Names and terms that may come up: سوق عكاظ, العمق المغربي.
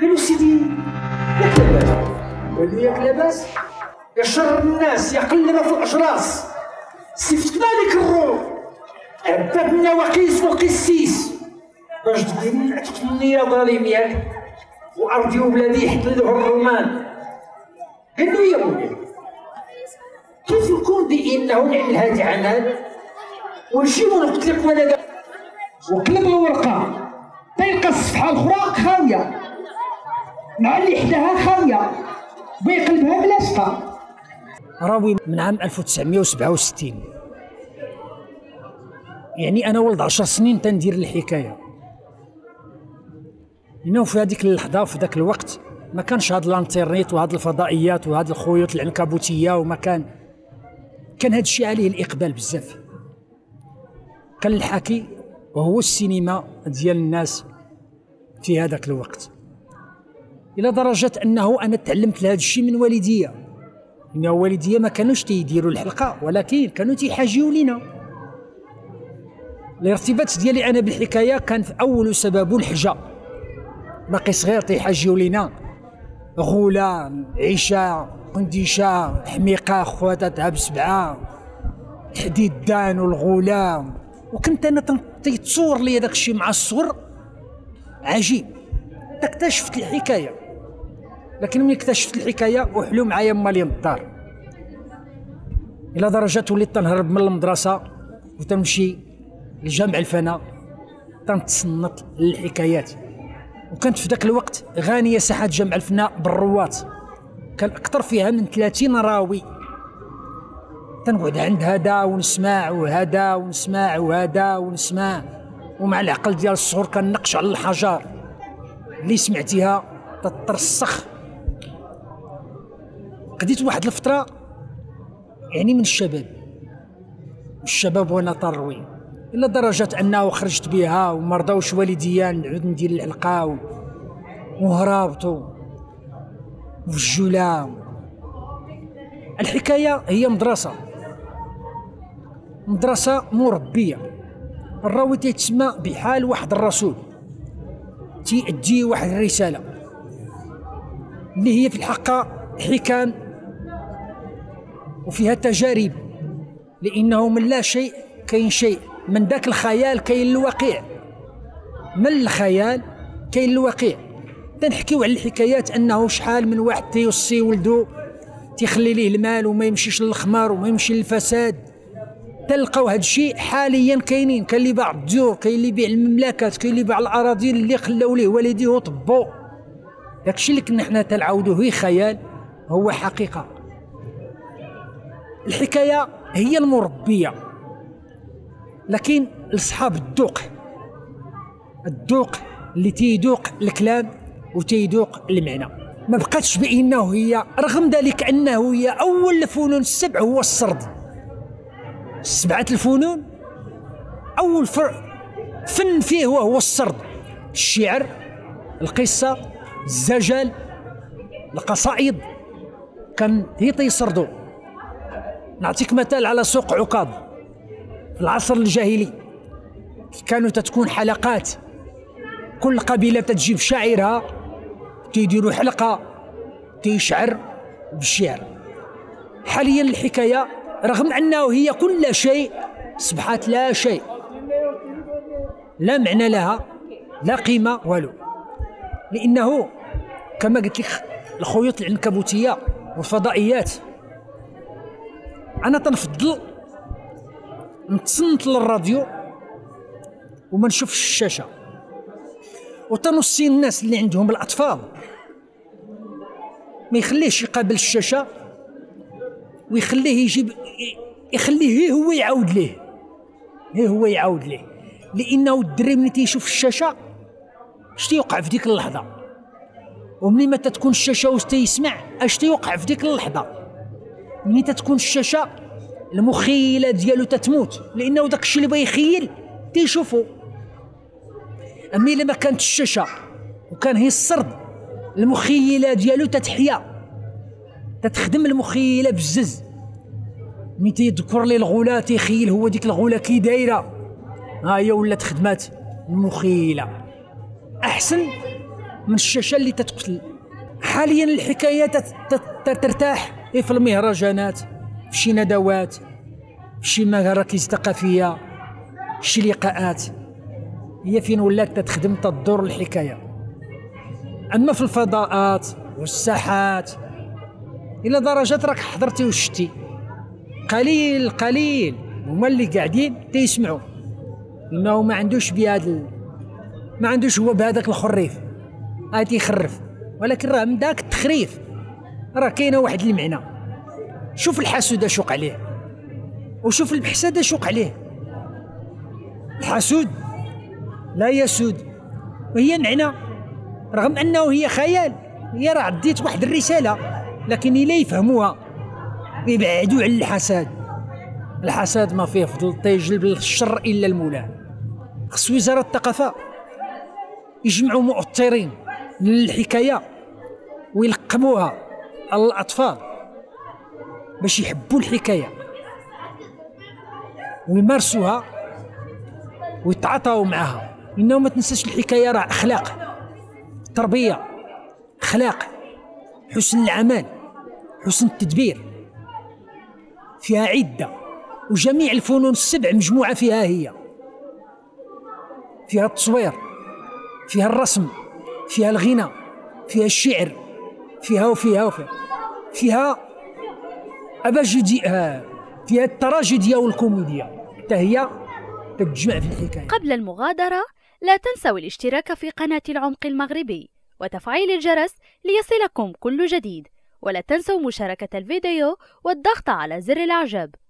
قالوا سيدي ياك لاباس، قال لي ياك لاباس يا شر الناس يا قلبه في الاشراس، سفتنا لك الروح عبدنا وقيس وقسيس باش تديرني عتقتلني يا ظالم ياك، وارضي وبلادي يحتلوها الرومان. قال له يا ولدي كيف يكون بانه نعمل هاد العناد ونمشي ونقتلك ولدا؟ وقلب الورقه تلقى الصفحه الاخرى خاويه مع اللي حداها خاويه بيقلبها بلاصقه. راوي من عام 1967، يعني انا ولد 10 سنين تندير الحكايه. انه في هذيك اللحظه في ذاك الوقت ما كانش هاد الانترنيت وهاد الفضائيات وهاد الخيوط العنكبوتيه، وما كان هاد الشيء عليه الاقبال بزاف. كان الحكي وهو السينما ديال الناس في هذاك الوقت، الى درجه انه انا تعلمت لهذا الشيء من والديا. ان والديا ما كانوش تيديروا الحلقه، ولكن كانوا تيحاجيو لينا. الارتباط ديالي انا بالحكايه كان في اول سببه الحجه، باقي صغير تيحاجيو لينا غوله، عشاء، قنديشه، حميقه، خواتها تعب سبعه، تحديد الدان والغوله. وكنت انا تيتصور لي داك الشيء مع الصغر عجيب. اكتشفت الحكايه، لكن ملي اكتشفت الحكايه وحلو معايا ما لي الدار، الى درجه وليت تنهرب من المدرسه وتمشي لجامع الفناء تنتصنت للحكايات. وكانت في ذاك الوقت غانيه ساحه جامع الفناء بالروات، كان اكثر فيها من 30 راوي. تنقعد عند هذا ونسمع وهذا ونسمع وهذا ونسمع، ومع العقل ديال الصغر كنقش على الحجر اللي سمعتيها تترسخ. قديت واحد الفتره يعني من الشباب وانا تروي، الى درجه انه خرجت بها وما رضاوش والديا نعود ندير الحلقه، وهربتو وفي الجوله. الحكايه هي مدرسه مربيه. الراوي تيتسمى بحال واحد الرسول تيأدي واحد الرساله اللي هي في الحقيقه حكم وفيها تجارب، لانه من لا شيء كاين شيء، من ذاك الخيال كاين الواقع، من الخيال كاين الواقع. تنحكيو على الحكايات انه شحال من واحد تيوصي ولدو تيخلي ليه المال وما يمشيش للخمار وما يمشي للفساد. تلقاو هذا الشيء حاليا كاينين، كاين اللي باع الديور، كاين اللي بيع المملكات، كاين اللي باع الاراضي اللي خلاو ليه والديه وطبو. داك الشيء اللي كنا حنا تنعاودوه خيال هو حقيقه. الحكايه هي المربيه، لكن لصحاب الذوق اللي تيذوق الكلام وتيذوق المعنى. ما بقاتش بانه هي، رغم ذلك انه هي اول الفنون السبع هو السرد. سبعة الفنون أول فن فيه وهو السرد، الشعر، القصة، الزجل، القصائد، كان هي تيسردو. نعطيك مثال على سوق عكاظ في العصر الجاهلي، كانوا تتكون حلقات، كل قبيلة تجيب شاعرها تيديروا حلقة تيشعر بالشعر. حاليا الحكاية رغم أنه هي كل شيء أصبحت لا شيء، لا معنى لها، لا قيمة، والو. لأنه كما قلت لك الخيوط العنكبوتية والفضائيات. أنا تنفضل نتصنت للراديو وما نشوفش الشاشة، وتنوصي الناس اللي عندهم الأطفال ما يخليهش يقابل الشاشة، ويخليه يخليه هو يعاود ليه، لانه الدري ملي تيشوف الشاشه اش تيوقع في ديك اللحظه، وملي ما تتكون الشاشه واش تيسمع اش تيوقع في ديك اللحظه. ملي تتكون الشاشه المخيله ديالو تتموت، لانه داك الشيء اللي بغى يخيل تيشوفو. اما الا ما كانت الشاشه وكان هي السرد، المخيله ديالو تتحيا، تتخدم المخيله بزز. ملي تيذكر لي الغوله تيخيل هو ديك الغوله كي دايره، ها هي ولات خدمات المخيله. احسن من الشاشه اللي تتقتل. حاليا الحكايه ترتاح في المهرجانات، في شي ندوات، في شي مراكز ثقافيه، شي لقاءات. هي فين ولات تخدم تدور الحكايه. اما في الفضاءات والساحات الى درجه راك حضرتي وشتي، قليل قليل هما اللي قاعدين تيسمعوا، لانه ما عندوش بهذا، ما عندوش هو بهذاك الخريف هاي تيخرف. ولكن راه من ذاك التخريف راه كاينه واحد المعنى. شوف الحسود اش وقع عليه، وشوف الحسد اش وقع عليه. الحسود لا يسود، وهي معنى رغم انه هي خيال، هي راه عديت واحد الرساله، لكن الا يفهموها يبعدوا على الحسد. الحسد ما فيه فضل، تيجلب الشر الا المولاه. خص وزاره الثقافه يجمعوا مؤطرين للحكايه ويلقموها على الاطفال باش يحبوا الحكايه ويمارسوها ويتعاطوا معها. انه ما تنساش الحكايه راه اخلاق، تربيه، اخلاق، حسن العمل، حسن التدبير. فيها عده، وجميع الفنون السبع مجموعه فيها هي. فيها التصوير، فيها الرسم، فيها الغنى، فيها الشعر، فيها وفيها وفيها. فيها أباجدي، فيها التراجيديا والكوميديا، حتى هي تتجمع في الحكايه. قبل المغادره لا تنسوا الاشتراك في قناه العمق المغربي وتفعيل الجرس ليصلكم كل جديد، ولا تنسوا مشاركه الفيديو والضغط على زر الاعجاب.